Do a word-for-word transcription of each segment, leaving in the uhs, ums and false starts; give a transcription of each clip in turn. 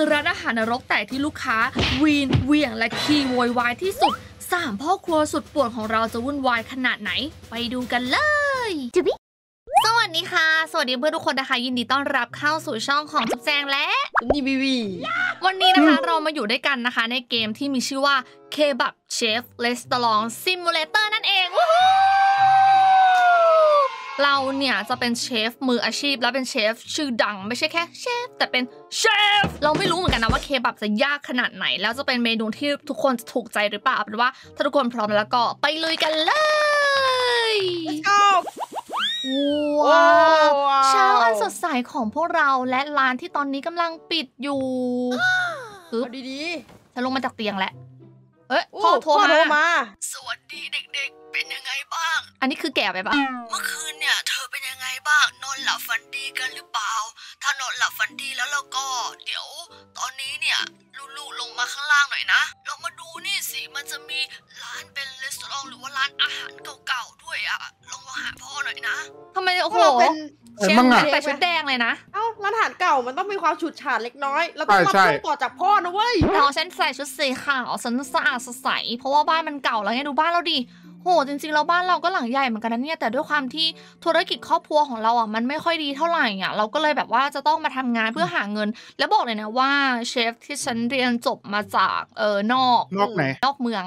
คือร้านอาหารนรกแต่ที่ลูกค้าวีนเหวี่ยงและขี้โวยวายที่สุดสามพ่อครัวสุดป่วนของเราจะวุ่นวายขนาดไหนไปดูกันเลยจุ๊บสวัสดีค่ะสวัสดีเพื่อนทุกคนนะคะยินดีต้อนรับเข้าสู่ช่องของจุ๊บแจงและจุ๊บบีบีวันนี้นะคะเรามาอยู่ด้วยกันนะคะในเกมที่มีชื่อว่าเคบับเชฟเรสตอรองซิมูเลเตอร์นั่นเองเราเนี่ยจะเป็นเชฟมืออาชีพและเป็นเชฟชื่อดังไม่ใช่แค่เชฟแต่เป็นเชฟเราไม่รู้เหมือนกันนะว่าเคบับจะยากขนาดไหนแล้วจะเป็นเมนูที่ทุกคนจะถูกใจหรือเปล่าเอาเป็นว่าถ้าทุกคนพร้อมแล้วก็ไปลุยกันเลยว้าวเช้าอันสดใสของพวกเราและร้านที่ตอนนี้กำลังปิดอยู่ดีๆฉันลงมาจากเตียงแล้วเอ๊ะพ่อโทรมาสวัสดีเด็กๆเป็นยังไงบ้างอันนี้คือแก่ไปปะเมื่อคืนเนี่ยเธอเป็นยังไงบ้างนอนหลับฝันดีกันหรือเปล่าถ้านอนหลับฝันดีแล้วเราก็เดี๋ยวตอนนี้เนี่ยลูกๆลงมาข้างล่างหน่อยนะเรามาดูนี่สิมันจะมีร้านเป็นรีสอร์ทหรือว่าร้านอาหารเก่าๆด้วยอะลองมาหาพ่อหน่อยนะทำไมโอ้โหเป็นเชฟแต่ชุดแดงเลยนะเอ้าร้านอาหารเก่ามันต้องมีความฉูดฉาดเล็กน้อยเราต้องมาต้องต่อจากพ่อนะเว้ยแต่ฉันใส่ชุดสีขาวฉันสะอาดสดใสเพราะว่าบ้านมันเก่าแล้วไงดูบ้านเราดิโหจริงๆเราบ้านเราก็หลังใหญ่เหมือนกันนะเนี่ยแต่ด้วยความที่ธุรกิจครอบครัวของเราอ่ะมันไม่ค่อยดีเท่าไหร่อ่ะเราก็เลยแบบว่าจะต้องมาทำงานเพื่อหาเงินแล้วบอกเลยนะว่าเชฟที่ฉันเรียนจบมาจากเออนอกนอกไหนนอกเมือง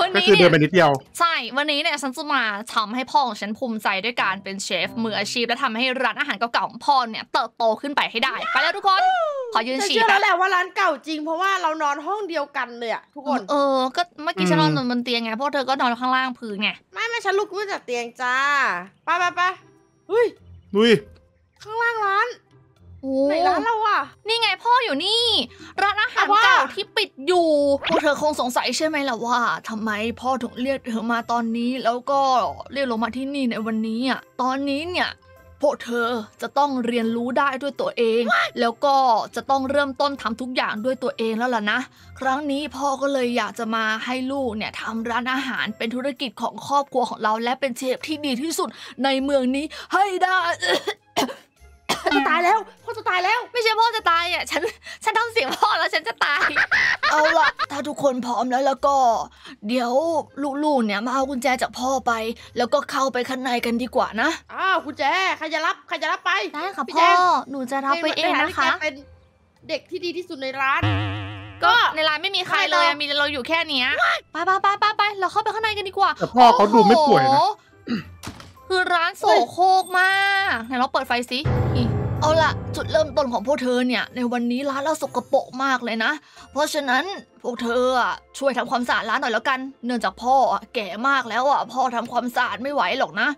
วันนี้เนี่ยใช่วันนี้เนี่ยฉันจะมาทำให้พ่อของฉันภูมิใจด้วยการเป็นเชฟมืออาชีพและทำให้ร้านอาหารเก่าๆของพ่อเนี่ยเติบโตขึ้นไปให้ได้ไปแล้วทุกคนขอยืนฉี่ฉันเชื่อแล้วแหละว่าร้านเก่าจริงเพราะว่าเรานอนห้องเดียวกันเลยอะทุกคนเออก็เมื่อกี้ฉันนอนบนเตียงไงพวกเธอก็นอนข้างล่างพื้นไงไม่ไม่ฉันลุกขึ้นจากเตียงจ้าไปไปไปเฮ้ยลุยข้างล่างร้านไหนร้านเราอะนี่ไงพ่ออยู่นี่ร้านอาหารเก่าที่ปิดอยู่พวกเธอคงสงสัยใช่ไหมล่ะว่าทำไมพ่อถึงเรียกเธอมาตอนนี้แล้วก็เรียกลงมาที่นี่ในวันนี้อะตอนนี้เนี่ยพวกเธอจะต้องเรียนรู้ได้ด้วยตัวเองแล้วก็จะต้องเริ่มต้นทำทุกอย่างด้วยตัวเองแล้วล่ะนะครั้งนี้พ่อก็เลยอยากจะมาให้ลูกเนี่ยทำร้านอาหารเป็นธุรกิจของครอบครัวของเราและเป็นเชฟที่ดีที่สุดในเมืองนี้ให้ได้พ่อจะตายแล้วพ่อจะตายแล้วไม่ใช่พ่อจะตายอ่ะฉันฉันทำเสียงพ่อแล้วฉันจะตายเอาล่ะถ้าทุกคนพร้อมแล้วแล้วก็เดี๋ยวลูกๆเนี่ยมาเอากุญแจจากพ่อไปแล้วก็เข้าไปข้างในกันดีกว่านะอ้าวกุญแจใครจะรับใครจะรับไปได้ค่ะพ่อหนูจะรับไปเองนะคะเป็นเด็กที่ดีที่สุดในร้านก็ในร้านไม่มีใครเลยมีเราอยู่แค่เนี้ยไปไปไปไปไปเราเข้าไปข้างในกันดีกว่าแต่พ่อเขาดูไม่ป่วยนะคือร้านโสโครกมากไหนเราเปิดไฟสิเอาล่ะจุดเริ่มต้นของพวกเธอเนี่ยในวันนี้ร้านเราสกปรกมากเลยนะเพราะฉะนั้นพวกเธอช่วยทำความสะอาดร้านหน่อยแล้วกันเนื่องจากพ่อแก่มากแล้วอ่ะพ่อทำความสะอาดไม่ไหวหรอกนะ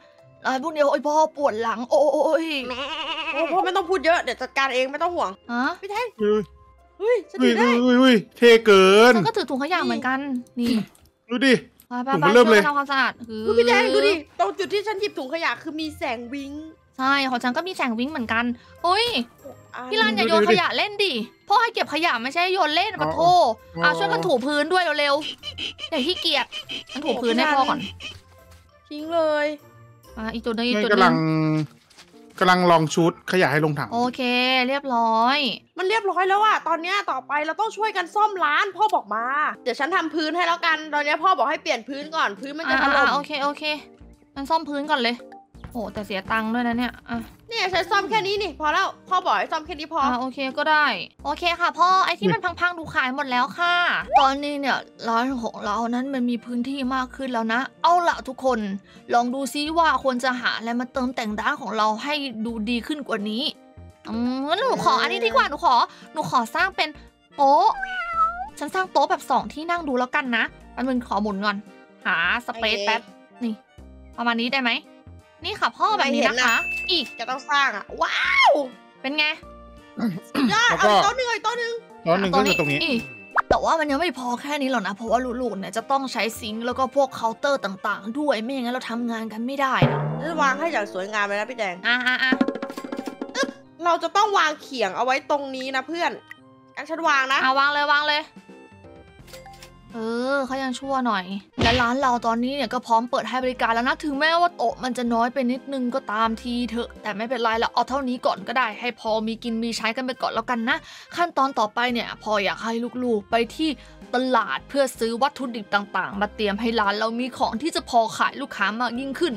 ร้านพวกนี้โอ้ยพ่อปวดหลังโอ้ยโอ้พ่อไม่ต้องพูดเยอะเดี๋ยวจัดการเองไม่ต้องห่วงฮะพี่แท่งเฮ้ยฉันถือได้เท่เกินฉันก็ถือถุงขยะเหมือนกันนี่ดูดิถุงเริ่มเลยทำความสะอาดคือพี่แท่งดูดิตรงจุดที่ฉันหยิบถุงขยะคือมีแสงวิ้งใช่ของฉันก็มีแสงวิ่งเหมือนกันโอ้ยพี่รันอย่าโยนขยะเล่นดิพ่อให้เก็บขยะไม่ใช่โยนเล่นปะโถอ่ะช่วยกันถูพื้นด้วยเร็วๆอย่าขี้เกียจฉันถูพื้นให้พ่อก่อนทิ้งเลยอ่ะอีกจุดนึงอีกจุดนึงกำลังกำลังลองชุดขยะให้ลงถังโอเคเรียบร้อยมันเรียบร้อยแล้วอ่ะตอนนี้ต่อไปเราต้องช่วยกันซ่อมร้านพ่อบอกมาเดี๋ยวฉันทำพื้นให้แล้วกันตอนนี้พ่อบอกให้เปลี่ยนพื้นก่อนพื้นมันจะถล่มโอเคโอเคมันซ่อมพื้นก่อนเลยโอ้แต่เสียตังค์ด้วยนะเนี่ยอ่ะเนี่ยใช้ซ่อมแค่นี้นี่พอแล้วพ่อบอกให้ซ่อมแค่นี้พออ่ะโอเคก็ได้โอเคค่ะพ่อไอ้ที่มันพังๆดูขายหมดแล้วค่ะตอนนี้เนี่ยร้านของเรานั้นมันมีพื้นที่มากขึ้นแล้วนะเอาล่ะทุกคนลองดูซิว่าควรจะหาอะไรมาเติมแต่งร้านของเราให้ดูดีขึ้นกว่านี้อืมหนูขออันนี้ดีกว่าหนูขอหนูขอสร้างเป็นโต๊ะฉันสร้างโต๊ะแบบสองที่นั่งดูแล้วกันนะอันนึงขอหมุนก่อนหาสเปซแป๊บนี่ประมาณนี้ได้ไหมนี่ค่ะพ่อแบบนี้นะคะอีกจะต้องสร้างอ่ะว้าวเป็นไงยอดเอาโต๊ะหนึ่งเลยโต๊ะหนึ่งโต๊ะหนึ่งก็อยู่ตรงนี้แต่ว่ามันยังไม่พอแค่นี้หรอกนะเพราะว่าลูกๆเนี่ยจะต้องใช้ซิงค์แล้วก็พวกเคาน์เตอร์ต่างๆด้วยไม่อย่างนั้นเราทำงานกันไม่ได้นะจะวางให้อย่างสวยงามเลยนะพี่แดงอ่ะอ่ะอ่ะเราจะต้องวางเขียงเอาไว้ตรงนี้นะเพื่อนงั้นฉันวางนะเอาวางเลยวางเลย เออเขายังชั่วหน่อยและร้านเราตอนนี้เนี่ยก็พร้อมเปิดให้บริการแล้วนะถึงแม้ว่าโต๊ะมันจะน้อยไปนิดนึงก็ตามทีเถอะแต่ไม่เป็นไรละเอาเท่านี้ก่อนก็ได้ให้พอมีกินมีใช้กันไปก่อนแล้วกันนะขั้นตอนต่อไปเนี่ยพออยากให้ลูกๆไปที่ตลาดเพื่อซื้อวัตถุดิบต่างๆมาเตรียมให้ร้านเรามีของที่จะพอขายลูกค้ามากยิ่งขึ้น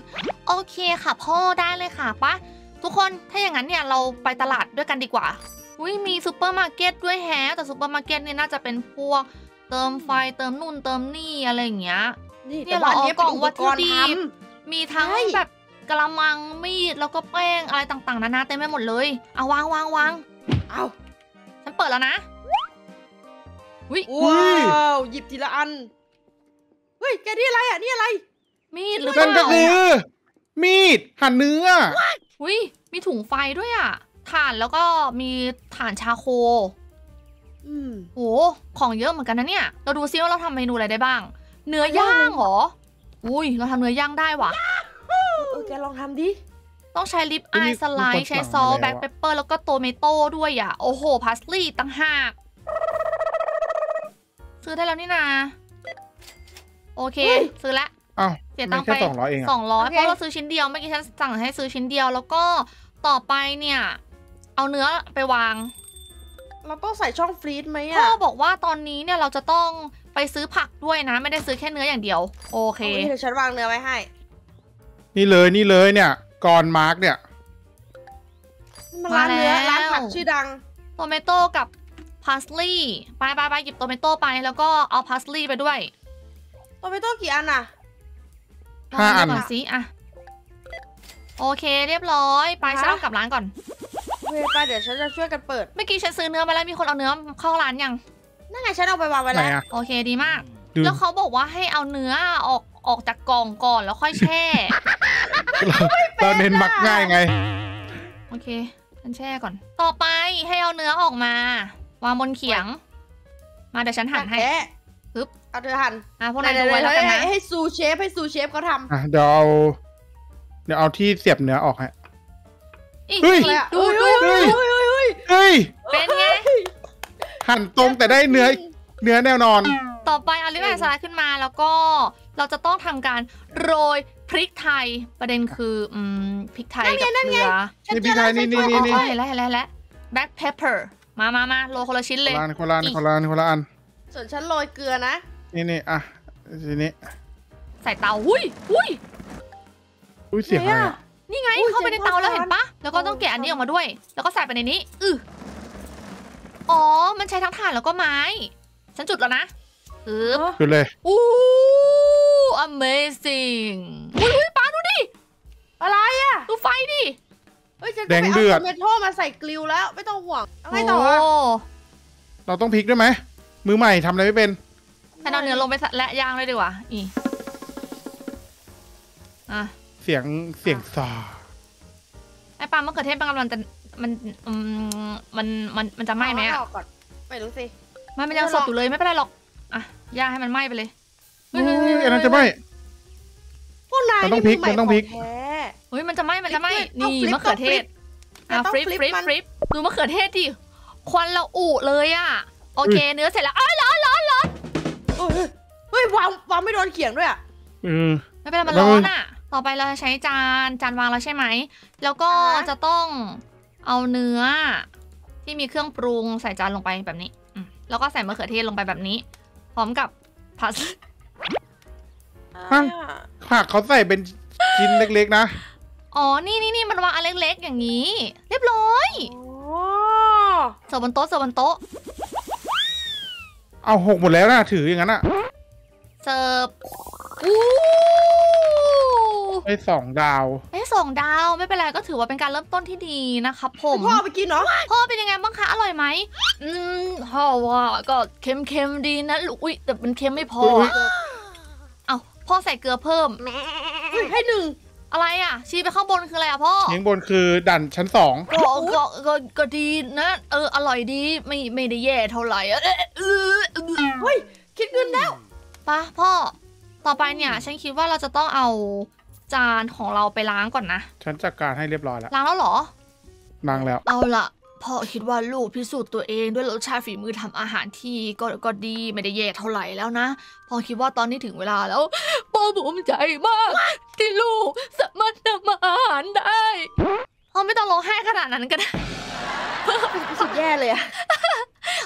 โอเคค่ะพ่อได้เลยค่ะปะทุกคนถ้าอย่างนั้นเนี่ยเราไปตลาดด้วยกันดีกว่าอุ้ยมีซูเปอร์มาร์เก็ตด้วยแฮะแต่ซูเปอร์มาร์เก็ตเนี่ยน่าจะเป็นพวกเติมไฟเติมนู่นเติมนี่อะไรอย่างเงี้ยเนี่ยเราเอากล่องวัตถุดิบมีทั้งแบบกระมังมีดแล้วก็แป้งอะไรต่างๆนานาเต็มไปหมดเลยเอาวางวางวางเอาฉันเปิดแล้วนะอุ้ยว้าวหยิบทีละอันเฮ้ยแกนี่อะไรอ่ะนี่อะไรมีดหรือเปล่านั่นคือมีดหั่นเนื้ออุ้ยมีถุงไฟด้วยอ่ะถ่านแล้วก็มีถ่านชาโคอืมโหของเยอะเหมือนกันนะเนี่ยเราดูซิว่าเราทำเมนูอะไรได้บ้างเนื้อย่างเหรออุ้ยเราทำเนื้อย่างได้ว่ะเออแกลองทำดิต้องใช้ลิปอายสไลด์ใช้ซอสแบล็คเปปเปอร์แล้วก็โตเมโต้ด้วยอ่ะโอ้โหพาสลีย์ตั้งหากซื้อได้แล้วนี่นาโอเคซื้อละเสียตังค์ไปสองร้อยเองสองร้อยเพราะเราซื้อชิ้นเดียวเมื่อกี้ฉันสั่งให้ซื้อชิ้นเดียวแล้วก็ต่อไปเนี่ยเอาเนื้อไปวางเราต้องใส่ช่องฟรีซไหมอะพ่อบอกว่าตอนนี้เนี่ยเราจะต้องไปซื้อผักด้วยนะไม่ได้ซื้อแค่เนื้ออย่างเดียวโอเคเดี๋ยวฉันวางเนื้อไว้ให้นี่เลยนี่เลยเนี่ยก่อนมาร์กเนี่ยร้านเนื้อร้านผักชื่อดังโตเมโต้กับพาสลีย์ไปไปไปหยิบโตเมโต้ไปแล้วก็เอาพาสลีย์ไปด้วยโตเมโต้กี่อันอะห้าอันสิอะโอเคเรียบร้อยไปฉันเอากลับร้านก่อนไปเดี๋ยวฉันจะช่วยกันเปิดเมื่อกี้ฉันซื้อเนื้อมาแล้วมีคนเอาเนื้อเข้าร้านยังนั่นไงฉันเอาไปวางไว้แล้วโอเคดีมากแล้วเขาบอกว่าให้เอาเนื้อออกออกจากกล่องก่อนแล้วค่อยแช่เราเน้นมักง่ายไงโอเคฉันแช่ก่อนต่อไปให้เอาเนื้อออกมาวางบนเขียงมาเดี๋ยวฉันหั่นให้ปึ๊บเอาเธอหั่นอ่ะพวกนายดูไว้แล้วกันนะให้ซูเชฟให้ซูเชฟเขาทำอ่ะเดี๋ยวเอาเดี๋ยวเอาที่เสียบเนื้อออกฮะอีกเลยดูดูดูเฮ้ยเป็นไงหั่นตรงแต่ได้เนื้อเนื้อแน่นอนต่อไปเอาลิปแอนด์สไลด์ขึ้นมาแล้วก็เราจะต้องทำการโรยพริกไทยประเด็นคืออืมพริกไทยกับเกลือนี่พริกไทยนี่นี่นี่นี่แล้วแล้วแล้วแบล็คเพปเปอร์มามามาโรยคนละชิ้นเลยคนละอันคนละอันคนละอันส่วนฉันโรยเกลือนะนี่นี่อ่ะทีนี้ใส่เตาอุ้ยอุ้ยอุ้ยเสียงอะไรนี่ไงเข้าไปในเตาแล้วเห็นปะแล้วก็ต้องแกะอันนี้ออกมาด้วยแล้วก็ใส่ไปในนี้อืออ๋อมันใช้ทั้งถ่านแล้วก็ไม้ฉันจุดแล้วนะอือจุดเลยอู้ amazing อุ้ยป้าดูดิอะไรอ่ะดูไฟดิแดงเดือดเมทัลมาใส่กลิวแล้วไม่ต้องห่วงอะไรต่อเราต้องพลิกด้วยไหมมือใหม่ทำอะไรไม่เป็นให้เราเนื้อลงไปและย่างเลยดีกว่าอีอ่ะเสียงเสียงซาไอ้ปลามะเขือเทศมันกำลังจะมันมันมันมันจะไหม้ไหมอ่ะไม่รู้สิมันมันยังสดอยู่เลยไม่เป็นไรหรอกอ่ะย่างให้มันไหม้ไปเลยอุ้ยอันนั้นจะไหม้พวกนายต้องพลิกมันต้องพลิกเฮ้ยมันจะไหม้มันจะไหม้นี่มะเขือเทศอ่ะฟลิปฟลิปฟลิปดูมะเขือเทศดิควันเราอุเลยอ่ะโอเคเนื้อเสร็จแล้วอ้าวร้อนร้อนร้อนเฮ้ยวางวางไม่โดนเขียงด้วยอ่ะไม่เป็นไรมันร้อนอ่ะต่อไปเราใช้จานจานวางแล้วใช่ไหมแล้วก็จะต้องเอาเนื้อที่มีเครื่องปรุงใส่จานลงไปแบบนี้แล้วก็ใส่มะเขือเทศลงไปแบบนี้พร้อมกับผักผักเขาใส่เป็นชิ้นเล็กๆนะอ๋อนี่นี่นี่มันวางอันเล็กๆอย่างนี้เรียบร้อยเสิร์ฟบนโต๊ะเสิร์ฟบนโต๊ะเอาหกหมดแล้วนะถืออย่างนั้นอะเสิร์ฟไอ้สองดาวไอ้สองดาวไม่เป็นไรก็ถือว่าเป็นการเริ่มต้นที่ดีนะครับผมพ่อไปกินเนาะพ่อเป็นยังไงบ้างคะอร่อยไหมอืมพ่อว่าก็เค็มๆดีนะลูกอุ้ยแต่มันเค็มไม่พอเอาพ่อใส่เกลือเพิ่มให้หนึ่งอะไรอ่ะชี้ไปข้างบนคืออะไรอ่ะพ่อข้างบนคือดันชั้นสองก็ก็ก็ดีนะเอออร่อยดีไม่ไม่ได้แย่เท่าไหร่เออเออเฮ้ยคิดเงินแล้วป่ะพ่อต่อไปเนี่ยฉันคิดว่าเราจะต้องเอาจานของเราไปล้างก่อนนะฉันจัดการให้เรียบร้อยแล้วล้างแล้วหรอล้างแล้วเอาละ พ่อคิดว่าลูกพิสูจน์ตัวเองด้วยรสชาติฝีมือทำอาหารที่ก็ก็ดีไม่ได้แย่เท่าไหร่แล้วนะพ่อคิดว่าตอนนี้ถึงเวลาแล้วพ่อภูมิใจมากที่ลูกสามารถทำอาหารได้พ่อไม่ต้องร้องไห้ขนาดนั้นก็ได้สุดแย่เลยอะ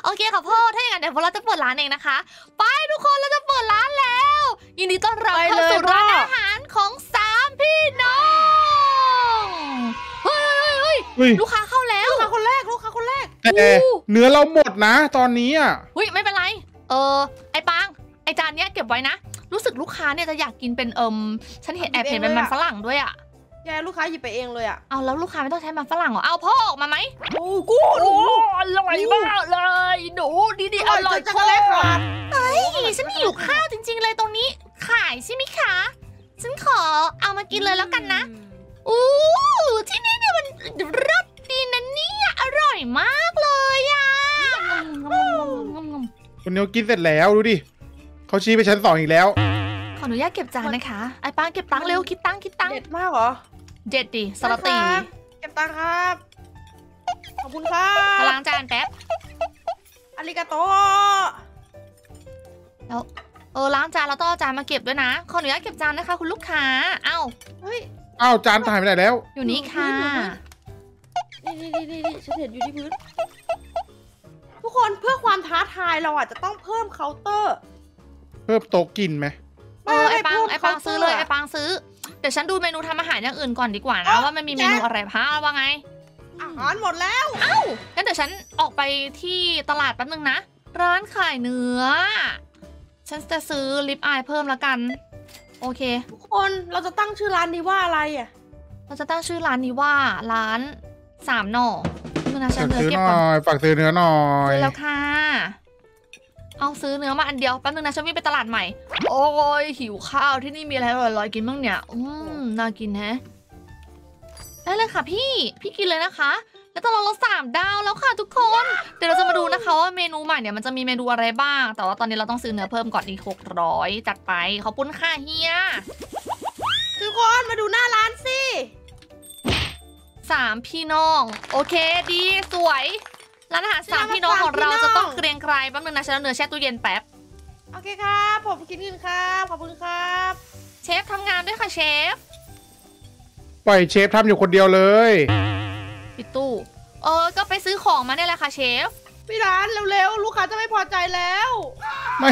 โอเคค่ะพ่อถ้าอย่างนั้นเดี๋ยวเราจะเปิดร้านเองนะคะไปทุกคนเราจะเปิดร้านแล้วยินดีต้อนรับเข้าสู่ร้านอาหารของสามพี่น้องเฮ้ยลูกค้าเข้าแล้วลูกค้าคนแรกลูกค้าคนแรกเนื้อเราหมดนะตอนนี้อ่ะเฮ้ยไม่เป็นไรเออไอ้ปางไอ้จานเนี้ยเก็บไว้นะรู้สึกลูกค้าเนี่ยจะอยากกินเป็นเอิมฉันเห็นแอบเห็นเป็นมันฝรั่งด้วยอ่ะยายลูกค้าหยิบไปเองเลยอ่ะเอาแล้วลูกค้าไม่ต้องใช้มันฝรั่งเหรอเอาพ่อออกมาไหมโอ้กูอร่อยมากเลยหนูดีดีอร่อยจังเลยครับเฮ้ยฉันไม่อยู่ข้าวจริงๆเลยตรงนี้ขายใช่ไหมคะฉันขอเอามากินเลยแล้วกันนะอู้ที่นี่เนี่ยมันรสดีนะเนี่ยอร่อยมากเลยอ่ะคนเดียวกินเสร็จแล้วดูดิเขาชี้ไปชั้นสองอีกแล้วขออนุญาตเก็บจานนะคะไอ้ป้าเก็บตังค์เร็วคิดตังค์คิดตังค์เด็ดมากเหรอเด็ดดิสลัดตีเก็บตังค์ครับขอบคุณครับล้างจานแป๊บอาริกาโตแล้วเออล้างจานแล้วต้องเอาจานมาเก็บด้วยนะขออนุญาตเก็บจานนะคะคุณลูกค้าเอ้าเฮ้ยเอ้าจานถ่ายไปไหนแล้วอยู่นี่ค่ะนี่นี่นี่นี่ฉันเห็นอยู่ที่พื้นทุกคนเพื่อความท้าทายเราอาจจะต้องเพิ่มเคาน์เตอร์เพิ่มโต๊ะกินไหมเออไอปังไอปังซื้อเลยไอปังซื้อเดี๋ยวฉันดูเมนูทำอาหารอย่างอื่นก่อนดีกว่านะว่ามันมีเมนูอะไรพะว่าไงอาหารหมดแล้วเอ้างั้นเดี๋ยวฉันออกไปที่ตลาดแป๊บนึงนะร้านขายเนื้อฉันจะซื้อลิปอายเพิ่มละกันโอเคทุกคนเราจะตั้งชื่อร้านนี้ว่าอะไรอ่ะเราจะตั้งชื่อร้านนี้ว่าร้านสามหน่อเนื้อนะฉันเนื้อเก็บก่อนฝากซื้อเนื้อหน่อยแล้วค่ะเอาซื้อเนื้อมาอันเดียวแป๊บนึงนะฉันวิ่งไปตลาดใหม่โอ้ยหิวข้าวที่นี่มีอะไรอร่อยๆกินบ้างเนี่ยอืมน่ากินแฮะได้เลยค่ะพี่พี่กินเลยนะคะแล้วตอนเราสามดาวแล้วค่ะทุกคนเดี๋ยวเราจะมาดูนะคะว่าเมนูใหม่เนี่ยมันจะมีเมนูอะไรบ้างแต่ว่าตอนนี้เราต้องซื้อเนื้อเพิ่มก่อนอีกหกร้อยจัดไปขอบคุณค่ะเฮียทุกคนมาดูหน้าร้านสิสามพี่น้องโอเคดีสวยร้านอาหารสามพี่น้องของเราจะต้องเกรียงไกรแป๊บนึงนะฉันเอาเนื้อแช่ตู้เย็นแป๊บโอเคครับผมกินกินครับขอบคุณครับเชฟทำงานด้วยค่ะเชฟปล่อยเชฟทำอยู่คนเดียวเลยปิดตู้เออก็ไปซื้อของมาเนี่ยแหละค่ะเชฟพี่ร้านเร็วๆลูกค้าจะไม่พอใจแล้วไม่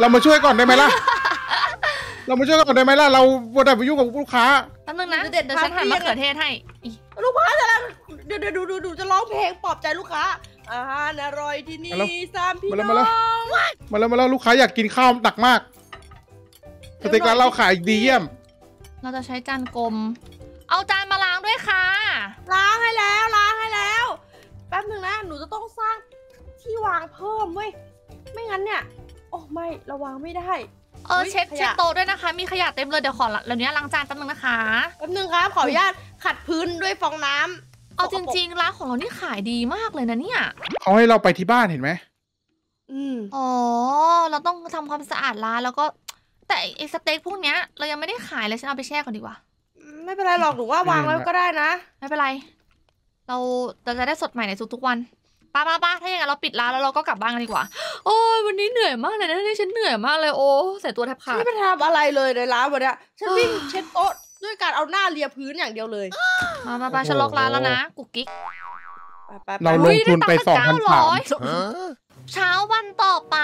เรามาช่วยก่อนได้ไหมล่ะเรามาช่วยก่อนได้ไหมล่ะเราบดได้ไปยุ่งกับลูกค้าแป๊บนึงนะเดี๋ยวฉันหั่นมะเขือเทศให้ลูกค้าจะเดี๋ยวเดี๋ยวดูดูจะร้องเพลงปลอบใจลูกค้าอาหารอร่อยที่นี่สามพี่น้องมาแล้วมาแล้วลูกค้าอยากกินข้าวตักมากสเต็กร้านเราขายดีเยี่ยมเราจะใช้จานกลมเอาจานมาล้างด้วยค่ะล้างให้แล้วล้างให้แล้วแป๊บนึงนะหนูจะต้องสร้างที่วางเพิ่มเว้ยไม่งั้นเนี่ยโอ้ไม่ระวังไม่ได้เออเช็ดเช็ดโต๊ะด้วยนะคะมีขยะเต็มเลยเดี๋ยวขอเหล่านี้ล้างจานแป๊บนึงนะคะแป๊บนึงครับขออนุญาตขัดพื้นด้วยฟองน้ำเอาจริงๆร้านของเรานี่ขายดีมากเลยนะเนี่ยเขาให้เราไปที่บ้านเห็นไหมอืออ๋อเราต้องทำความสะอาดร้านแล้วก็แต่ไอ้สเต็กพวกเนี้ยเรายังไม่ได้ขายเลยฉันเอาไปแช่ก่อนดีกว่าไม่เป็นไรหรอกหรือว่าวางไว้ก็ได้นะไม่เป็นไรเราเราจะได้สดใหม่ในทุกๆวันป้าป้าป้าถ้าอย่างนั้นเราปิดร้านแล้วเราก็กลับบ้านกันดีกว่าโอ้ยวันนี้เหนื่อยมากเลยนะที่ฉันเหนื่อยมากเลยโอ้ใส่ตัวแทบขาดไม่เป็นทำอะไรเลยในร้านวันนี้ฉันวิ่งเช็ดโต๊ะด้วยการเอาหน้าเลียพื้นอย่างเดียวเลยมามามาฉันล็อกร้านแล้วนะกุ๊กกิ๊กเราลงทุนไปสองพันสามเช้าวันต่อไป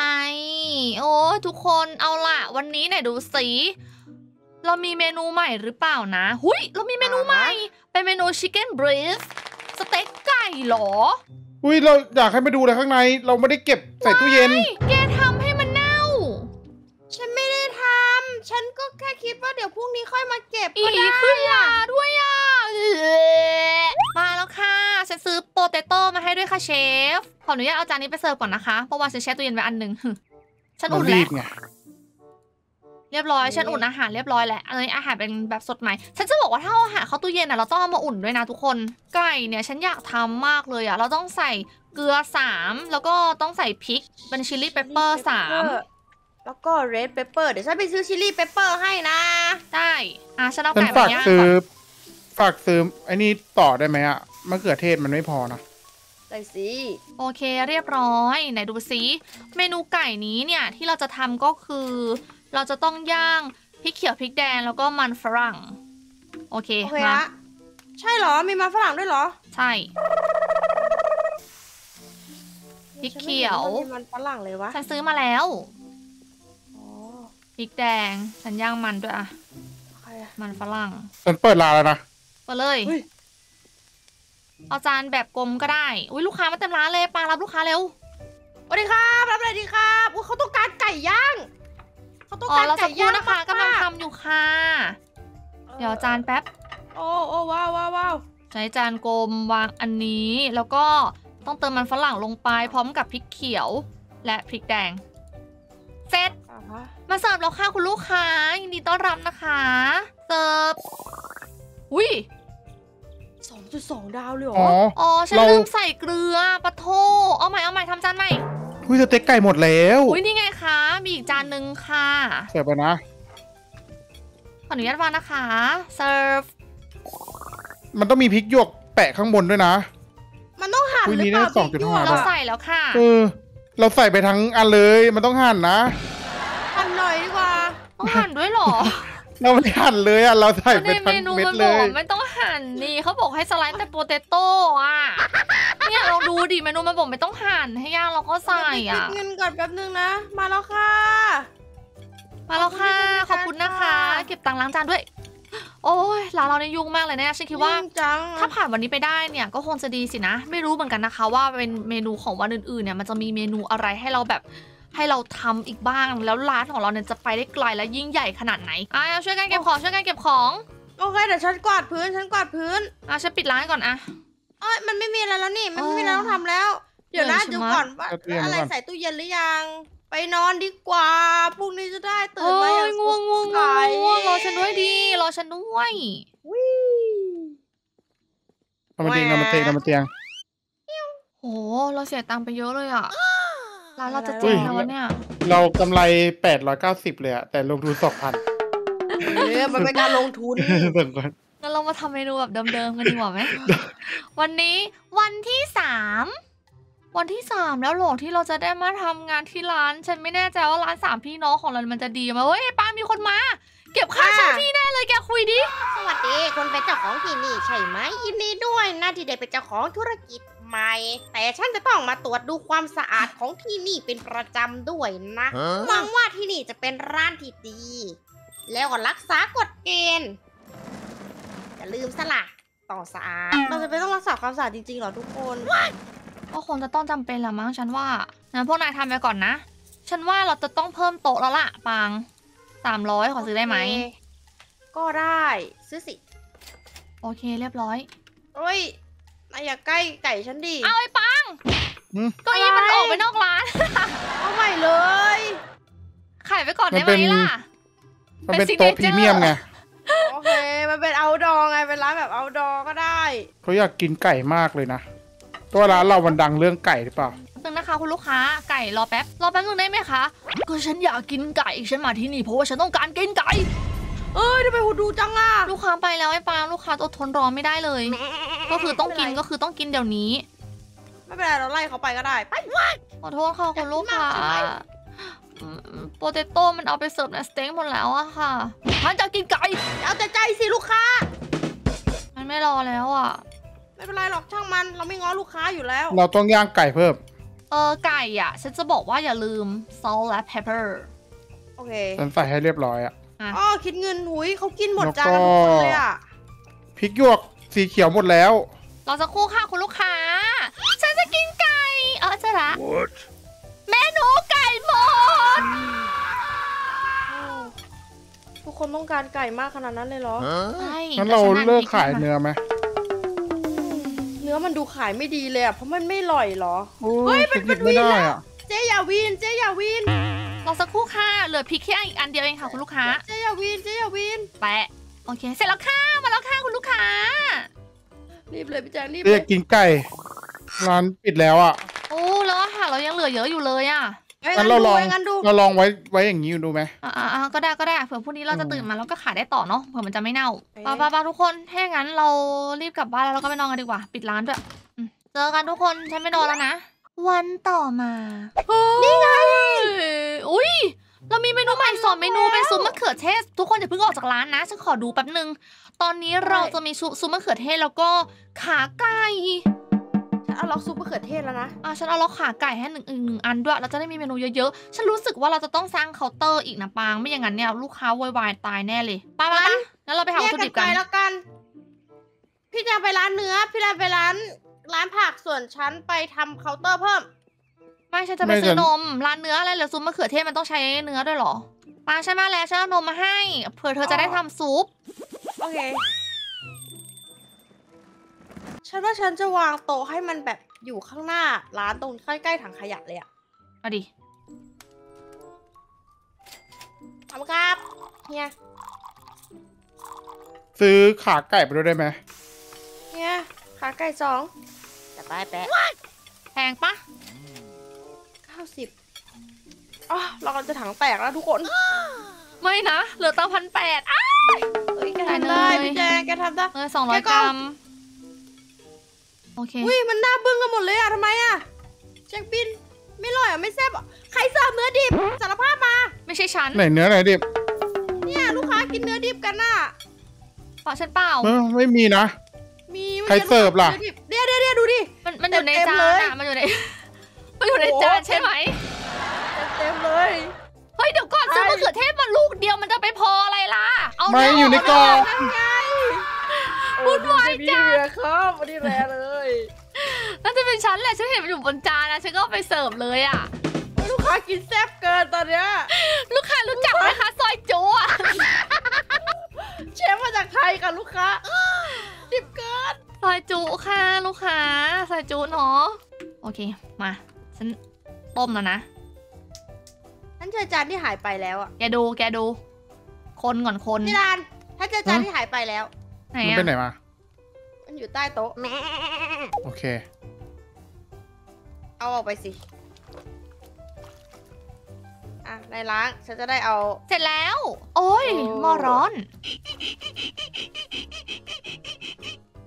โอ้ทุกคนเอาล่ะวันนี้ไหนดูสิเรามีเมนูใหม่หรือเปล่านะหุยเรามีเมนูใหม่เป็นเมนูชิคเก้นบริสสเต็กไก่หรออุ้ยเราอยากให้ไปดูเลยข้างในเราไม่ได้เก็บใส่ตู้เย็นแกทำให้มันเน่าฉันไม่ได้ทำฉันก็แค่คิดว่าเดี๋ยวพรุ่งนี้ค่อยมาเก็บก็ได้ขึ้นมาด้วยอ่ะมาแล้วค่ะฉันซื้อโปเตโต้มาให้ด้วยค่ะเชฟขออนุญาตเอาจานนี้ไปเสิร์ฟก่อนนะคะเพราะว่าฉันแช่ตู้เย็นไว้อันหนึ่งฉันอุ่นแล้วเรียบร้อยฉันอุ่นอาหารเรียบร้อยแล้วอันนี้อาหารเป็นแบบสดใหม่ฉันจะบอกว่าถ้าอาหารเข้าตู้เย็นอ่ะเราต้องเอามาอุ่นด้วยนะทุกคนไก่เนี่ยฉันอยากทำมากเลยอ่ะเราต้องใส่เกลือสามแล้วก็ต้องใส่พริกเป็นชิลลี่เปปเปอร์สามแล้วก็เรดเปปเปอร์เดี๋ยวฉันไปซื้อชิลลี่เปปเปอร์ให้นะได้อ่ะฉันเอาไก่มาย่างฝากซื้อฝากซื้อไอ้นี่ต่อได้ไหมอ่ะมะเขือเทศมันไม่พอนะ ได้สิโอเคเรียบร้อยไหนดูสิเมนูไก่นี้เนี่ยที่เราจะทำก็คือเราจะต้องย่างพริกเขียวพริกแดงแล้วก็มันฝรั่งโอเคมาใช่เหรอมีมันฝรั่งด้วยเหรอใช่พริกเขียวมันฝรั่งเลยวะฉันซื้อมาแล้วพริกแดงฉันย่างมันด้วยอะมันฝรั่งฉันเปิดร้านแล้วนะเปิดเลยเอาจานแบบกลมก็ได้อุ้ยลูกค้ามาเต็มร้านเลยปารับลูกค้าเร็วสวัสดีครับรับอะไรดีครับอุ้ยเขาต้องการไก่ย่างเขาต้องการไก่ย่างนะคะกำลังทำอยู่ค่ะเดี๋ยวจานแป๊บโอ้โอ้ว้าวว้าวใช้จานกลมวางอันนี้แล้วก็ต้องเติมมันฝรั่งลงไปพร้อมกับพริกเขียวและพริกแดงเสร็จมาเสิร์ฟแล้วค่ะคุณลูกค้ายินดีต้อนรับนะคะเสิร์ฟอุ้ยสองจุดสองดาวเลยเหรออ๋อฉันลืมใส่เกลือปะโถเอาใหม่เอาใหม่ทำจานใหม่อุ้ยสเต็กไก่หมดแล้วอุ้ยนี่ไงคะมีอีกจานหนึ่งค่ะเสิร์ฟไปนะขออนุญาตวางนะคะเสิร์ฟมันต้องมีพริกหยวกแปะข้างบนด้วยนะมันต้องหั่นหรือเปล่าพริกหยวกเราใส่แล้วค่ะเออเราใส่ไปทั้งอันเลยมันต้องหั่นนะหั่นหน่อยดีกว่าต้องหั่นด้วยหรอเราไม่หั่นเลยอ่ะเราใส่ไปทั้งเม็ดเลยไม่ต้องหั่นนี่เขาบอกให้สไลด์แต่โปเตโต้อ่ะเนี่ยเราดูดิเมนูมันบอกไม่ต้องหั่นให้ย่างเราก็ใส่อ่ะเงินก่อนแป๊บนึงนะมาแล้วค่ะมาแล้วค่ะขอบคุณนะคะเก็บตังค์ล้างจานด้วยโอ้ยร้านเราเนี่ยยุ่งมากเลยนะฉันคิดว่าถ้าผ่านวันนี้ไปได้เนี่ยก็คงจะดีสินะไม่รู้เหมือนกันนะคะว่าเป็นเมนูของวันอื่นๆเนี่ยมันจะมีเมนูอะไรให้เราแบบให้เราทำอีกบ้างแล้วร้านของเราเนี่ยจะไปได้ไกลและยิ่งใหญ่ขนาดไหนอ่ะช่วยกันเก็บของช่วยกันเก็บของโอเคเดี๋ยวฉันกวาดพื้นฉันกวาดพื้นอ่ะฉันปิดร้านก่อนอ่ะเอ้ยมันไม่มีอะไรแล้วนี่มันไม่มีอะไรต้องทำแล้วเดี๋ยวนะดูก่อนว่าอะไรใส่ตู้เย็นหรือยังไปนอนดีกว่าพรุ่งนี้จะได้ตื่นมาอย่างง่วงง่วงง่วงรอฉันด้วยดีรอฉันด้วยวิ่งเอามาเตียงเอามาเตียงเอามาเตียงโอ้เราเสียตังค์ไปเยอะเลยอ่ะร้านเราจะเจ๊งแล้วเนี่ยเรากำไรแปดร้อยเก้าสิบเลยอ่ะแต่ลงทุนสองพันเนี่ยมันเป็นการลงทุนเหมือนกันงั้นเรามาทำเมนูแบบเดิมๆกันดีกว่าไหมวันนี้วันที่สามวันที่สามแล้วหรอที่เราจะได้มาทำงานที่ร้านฉันไม่แน่ใจว่าร้านสามพี่น้องของเรามันจะดีไหมเฮ้ยป้ามีคนมาเก็บค่าเช่าที่แน่เลยแกคุยดิสวัสดีคนเป็นเจ้าของที่นี่ใช่ไหมยินดีด้วยนะที่ได้เป็นเจ้าของธุรกิจใหม่แต่ฉันจะต้องมาตรวจดูความสะอาดของที่นี่เป็นประจำด้วยนะหวังว่าที่นี่จะเป็นร้านที่ดีแล้วก็รักษากฎเกณฑ์อย่าลืมสละต่อสะอาดเราจะไปต้องรักษาความสะอาดจริงๆหรอทุกคนก็คงจะต้องจำเป็นละมั้งฉันว่างั้นพวกนายทำไปก่อนนะฉันว่าเราจะต้องเพิ่มโต๊ะแล้วล่ะปังสามร้อยขอซื้อได้ไหมก็ได้ซื้อสิโอเคเรียบร้อยโอ้ยนายอย่าใกล้ไก่ฉันดิเอาไอ้ปังก็อีมันออกไปนอกร้านเอาใหม่เลยขายไปก่อนได้ไหมล่ะมันเป็นโต๊ะพรีเมียมไงโอเคมันเป็นเอาดองไงเป็นร้านแบบเอาดองก็ได้เขาอยากกินไก่มากเลยนะตัวร้านเรามันดังเรื่องไก่หรือเปล่านึงนะคะคุณลูกค้าไก่รอแป๊บรอแป๊บนึงได้ไหมคะก็ฉันอยากกินไก่ฉันมาที่นี่เพราะว่าฉันต้องการกินไก่เอ้ยทำไมหูดูจังล่ะลูกค้าไปแล้วไอ้ปางลูกค้าอดทนรอไม่ได้เลยก็คือต้องกินก็คือต้องกินเดี๋ยวนี้ไม่เป็นไรเราไล่เขาไปก็ได้ไปวัดขอโทษค่ะคุณลูกค้าโปเตโต้มันเอาไปเสิร์ฟในสเต็กหมดแล้วอะค่ะฉันจะกินไก่เอาแต่ใจสิลูกค้ามันไม่รอแล้วอะไม่เป็นไรหรอกช่างมันเราไม่ง้อลูกค้าอยู่แล้วเราต้องย่างไก่เพิ่มเออไก่อ่ะฉันจะบอกว่าอย่าลืม salt และ pepper โอเคฉันใส่ให้เรียบร้อยอ่ะอ๋อคิดเงินหุยเขากินหมดจานทุกคนเลยอ่ะพริกหยวกสีเขียวหมดแล้วรอสักครู่ค่ะคุณลูกค้าฉันจะกินไก่เออจะละเมนูไก่หมดทุกคนต้องการไก่มากขนาดนั้นเลยเหรอใช่งั้นเราเลิกขายเนื้อไหมเนื้อมันดูขายไม่ดีเลยอ่ะเพราะมันไม่อร่อยหรอเฮ้ยมันเป็นวินแล้วเจ๊อย่าวินเจ๊อย่าวินรอสักครู่ค่ะเหลือพริกแค่อีกอันเดียวเองค่ะคุณลูกค้าเจ๊อย่าวินเจ๊อย่าวินแปะโอเคเสร็จแล้วค่ะมาแล้วค่ะคุณลูกค้ารีบเลยพี่แจงรีบเลยกินไก่ร้านปิดแล้วอ่ะโอ้แล้วอาหารเรายังเหลือเยอะอยู่เลยอ่ะงั้นเราลองเราลองไว้ไว้อย่างนี้ดูไหมอ่าก็ได้ก็ได้เผื่อพวกนี้เราจะตื่นมาแล้วก็ขายได้ต่อเนาะเผื่อมันจะไม่เน่าป้าป้าทุกคนถ้าอย่างนั้นเรารีบกลับบ้านแล้วเราก็ไปนอนกันดีกว่าปิดร้านด้วยส เจอกันทุกคนฉันไม่โดนแล้วนะวันต่อมานี่ไงอุ้ยเรามีเมนูใหม่สองเมนูเป็นซุปมะเขือเทศทุกคนอย่าเพิ่งออกจากร้านนะฉันขอดูแป๊บนึงตอนนี้เราจะมีซุปมะเขือเทศแล้วก็ขาไก่ฉันเอาล็อกซุปมะเขือเทศแล้วนะอ่ะฉันเอาล็อกขาไก่ให้หนึ่งหนึ่งอันด้วยเราจะได้มีเมนูเยอะๆฉันรู้สึกว่าเราจะต้องสร้างเคาน์เตอร์อีกนะปางไม่อย่างนั้นเนี่ยลูกค้าวอยวายตายแน่เลยไปๆงั้นเราไปหาวัตถุดิบกันแล้วกันพี่จะไปร้านเนื้อพี่จะไปร้านร้านผักส่วนฉันไปทำเคาน์เตอร์เพิ่มไม่ฉันจะไปซื้อนมร้านเนื้ออะไรหรือซุปมะเขือเทศมันต้องใช้เนื้อด้วยหรอปางใช่มาแล้วฉันเอานมมาให้เผื่อเธอจะได้ทำซุปโอเคฉันว่าฉันจะวางโต๊ะให้มันแบบอยู่ข้างหน้าร้านตรงใกล้ๆถังขยะเลยอะเอาดิทำครับเนี่ยซื้อขาไก่ไปด้วยได้ไหมเนี่ยขาไก่สองแต่ไปแปะแพงปะเก้าสิบอ๋อเราจะถังแตกแล้วทุกคนไม่นะเหลือตั้งพันแปดอ้าวเฮ้ยแกทำได้พี่แจงแกทำได้เออสองร้อยกรัมโอเคอุ้ยมันหน้าบึ้งกันหมดเลยอะทำไมอะแจ็คบินไม่ลอยอะไม่แซ่บใครเสิร์ฟเนื้อดิบสารภาพมาไม่ใช่ฉันไหนเนื้อไหนดิบเนี่ยลูกค้ากินเนื้อดิบกันน่ะป่ะฉันเปล่าไม่มีนะมีใครเสิร์ฟล่ะเดี๋ยวเดี๋ยวดูดิมันมันอยู่ในจานอะมันอยู่ในมันอยู่ในจานใช่ไหมเต็มเลยเฮ้ยเดี๋ยวก่อนซื้อมะเขือเทศมาลูกเดียวมันจะไปพออะไรล่ะเอาไม่อยู่ในกล่องบุญวายจ้าครับวันนี้แรงเลยน่าจะเป็นฉันแหละฉันเห็นมันอยู่บนจานนะฉันก็ไปเสิร์ฟเลยอ่ะลูกค้ากินแซ่บเกินตอนเนี้ยลูกค้ารู้จักไหมคะซอยโจ้เชฟมาจากไทยกับลูกค้าดิบเกินซอยโจ้ค่ะลูกค้าซอยโจ้เนาะโอเคมาฉันต้มแล้วนะฉันเจอจานที่หายไปแล้วอ่ะแกดูแกดูคนก่อนคนนี่ลานถ้าเจอจานที่หายไปแล้วมันไปไหนมามันอยู่ใต้โต๊ะแม่โอเคเอาออกไปสิอ่ะในล้างฉันจะได้เอาเสร็จแล้วโอ้ยหม้อร้อน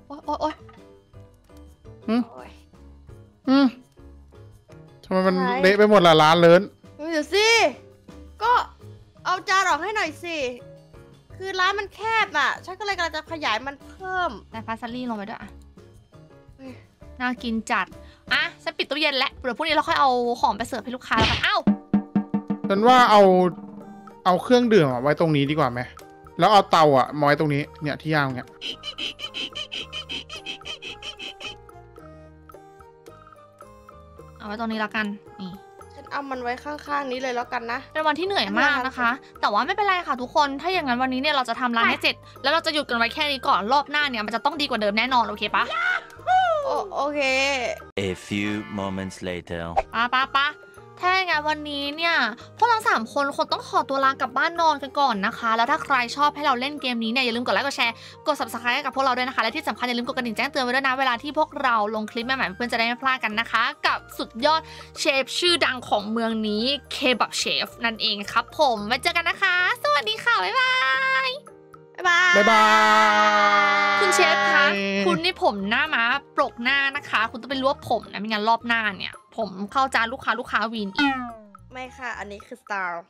โอ้ยโอ้ยโอ้ยอืมอืมทำไมมันเละไปหมดละร้านเลินเดี๋ยวสิก็เอาจานออกให้หน่อยสิคือร้านมันแคบอ่ะฉันก็เลยกำลังจะขยายมันเพิ่มแต่พาสลี่ลงไปด้วยอ่ะน่ากินจัดอ่ะฉันปิดตู้เย็นแล้วเดี๋ยวพวกนี้เราค่อยเอาของไปเสิร์ฟให้ลูกค้าแล้วกันเอ้าฉันว่าเอาเอาเครื่องดื่มไว้ตรงนี้ดีกว่าไหมแล้วเอาเตาอ่ะมาไว้ตรงนี้เนี่ยที่ย่างเนี่ยเอาไว้ตรงนี้แล้วกันนี่เอามันไว้ข้างๆนี้เลยแล้วกันนะเป็นวันที่เหนื่อยมากนะคะแต่ว่าไม่เป็นไรค่ะทุกคนถ้าอย่างนั้นวันนี้เนี่ยเราจะทำร้านให้เสร็จแล้วเราจะหยุดกันไว้แค่นี้ก่อนรอบหน้าเนี่ยมันจะต้องดีกว่าเดิมแน่นอนโอเคปะโอเค a few moments later ป้าป้าป้าถ้าอย่างนั้นวันนี้เนี่ยพวกเราสามคนคงต้องขอตัวลากลับบ้านนอนกันก่อนนะคะแล้วถ้าใครชอบให้เราเล่นเกมนี้เนี่ยอย่าลืมกดไลค์กดแชร์กด ซับสไครบ์ ให้กับพวกเราด้วยนะคะและที่สำคัญอย่าลืมกดกระดิ่งแจ้งเตือนไว้ด้วยนะเวลาที่พวกเราลงคลิปใหม่ๆเพื่อนจะได้ไม่พลาดกันนะคะกับสุดยอดเชฟชื่อดังของเมืองนี้เคบับเชฟนั่นเองครับผมไว้เจอกันนะคะสวัสดีค่ะบ๊ายบายบ๊ายบายคุณเชฟคะคุณนี่ผมหน้าม้าปลกหน้านะคะคุณต้องไปลวกผมนะไม่งั้นรอบหน้าเนี่ยผมเข้าจานลูกค้าลูกค้าวีนอีกไม่ค่ะอันนี้คือสไตล์